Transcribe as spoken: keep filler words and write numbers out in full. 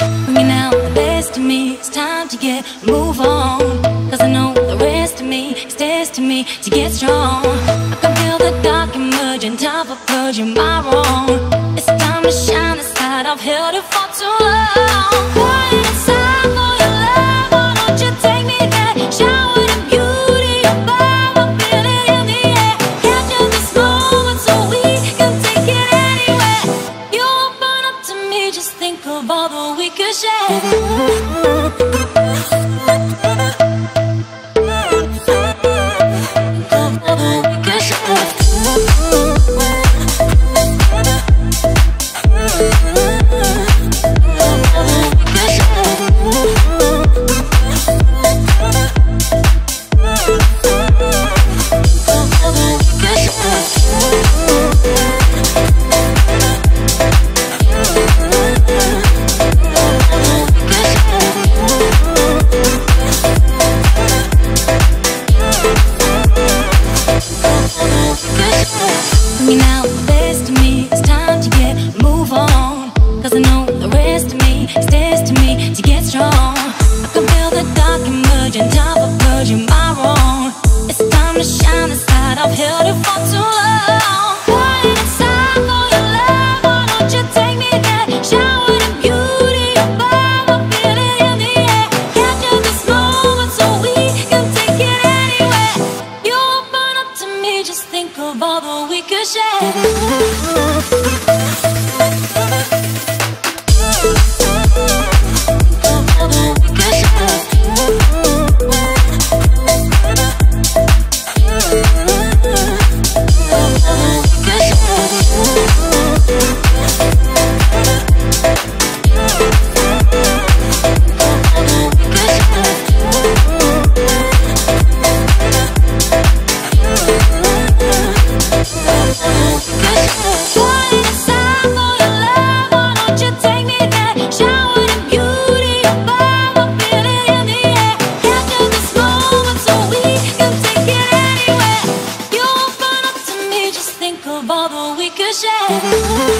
Bringing out the best of me. It's time to get move on, cause I know the rest of me is destined me to get strong. I can feel the dark emerging, time for purging my wrong. It's time to shine the light, I've held it for too long. Crying inside for your love, why don't you take me there? Shower the beauty of love, feel it in the air. Capture this moment so we can take it anywhere. You open up to me, just think of all that we could share. Bubble we could share.